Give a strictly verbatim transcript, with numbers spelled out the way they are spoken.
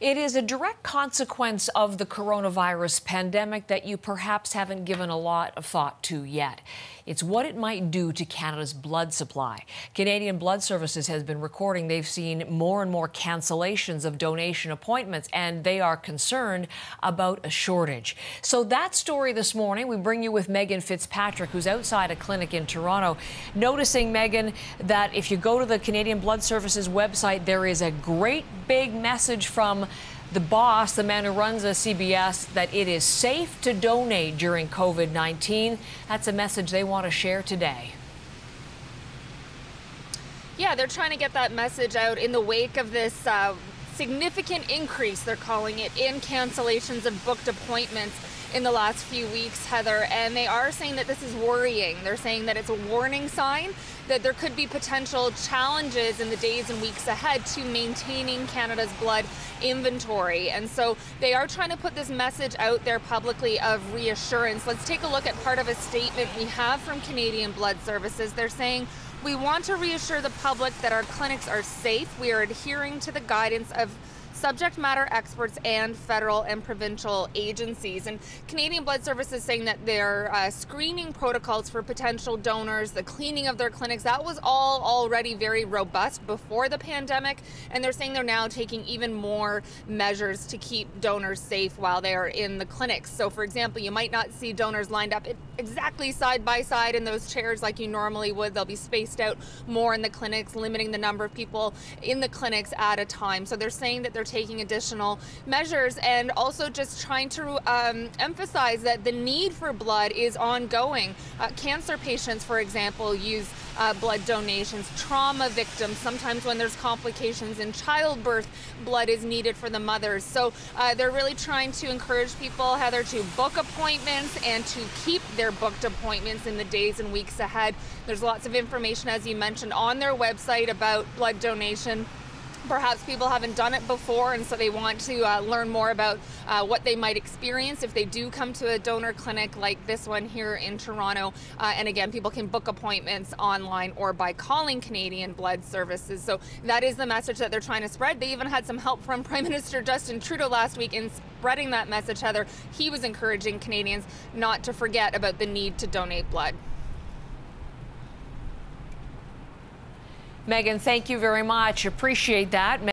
It is a direct consequence of the coronavirus pandemic that you perhaps haven't given a lot of thought to yet. It's what it might do to Canada's blood supply. Canadian Blood Services has been recording they've seen more and more cancellations of donation appointments, and they are concerned about a shortage. So that story this morning, we bring you with Megan Fitzpatrick, who's outside a clinic in Toronto. Noticing, Megan, that if you go to the Canadian Blood Services website, there is a great big message from the boss, the man who runs C B S, that it is safe to donate during COVID nineteen. That's a message they want to share today. Yeah, they're trying to get that message out in the wake of this uh, significant increase, they're calling it, in cancellations of booked appointments in the last few weeks, Heather, and they are saying that this is worrying. They're saying that it's a warning sign that there could be potential challenges in the days and weeks ahead to maintaining Canada's blood inventory. And so they are trying to put this message out there publicly of reassurance. Let's take a look at part of a statement we have from Canadian Blood Services. They're saying, "We want to reassure the public that our clinics are safe. We are adhering to the guidance of subject matter experts and federal and provincial agencies." And Canadian Blood Services is saying that their uh, screening protocols for potential donors, the cleaning of their clinics, that was all already very robust before the pandemic. And they're saying they're now taking even more measures to keep donors safe while they are in the clinics. So, for example, you might not see donors lined up exactly side by side in those chairs like you normally would. They'll be spaced out more in the clinics, limiting the number of people in the clinics at a time. So they're saying that they're taking additional measures, and also just trying to um, emphasize that the need for blood is ongoing. Uh, cancer patients, for example, use uh, blood donations. Trauma victims, sometimes when there's complications in childbirth, blood is needed for the mothers. So uh, they're really trying to encourage people, Heather, to book appointments and to keep their booked appointments in the days and weeks ahead. There's lots of information, as you mentioned, on their website about blood donation. Perhaps people haven't done it before, and so they want to uh, learn more about uh, what they might experience if they do come to a donor clinic like this one here in Toronto. Uh, and again, people can book appointments online or by calling Canadian Blood Services. So that is the message that they're trying to spread. They even had some help from Prime Minister Justin Trudeau last week in spreading that message, Heather. He was encouraging Canadians not to forget about the need to donate blood. Megan, thank you very much. Appreciate that.